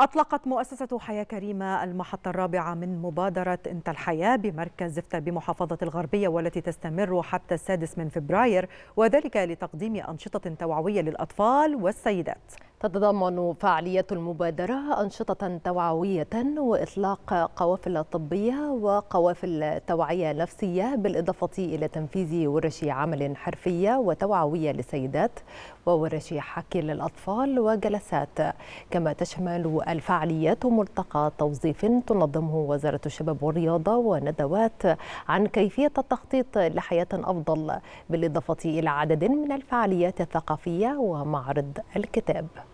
أطلقت مؤسسة حياة كريمة المحطة الرابعة من مبادرة أنت الحياة بمركز زفتى بمحافظة الغربية، والتي تستمر حتى 6 فبراير، وذلك لتقديم أنشطة توعوية للأطفال والسيدات. تتضمن فعالية المبادرة أنشطة توعوية وإطلاق قوافل طبية وقوافل توعية نفسية، بالإضافة إلى تنفيذ ورش عمل حرفية وتوعوية للسيدات وورش حكي للأطفال وجلسات. كما تشمل الفعاليات ملتقى توظيف تنظمه وزارة الشباب والرياضة وندوات عن كيفية التخطيط لحياة أفضل، بالإضافة إلى عدد من الفعاليات الثقافية ومعرض الكتاب.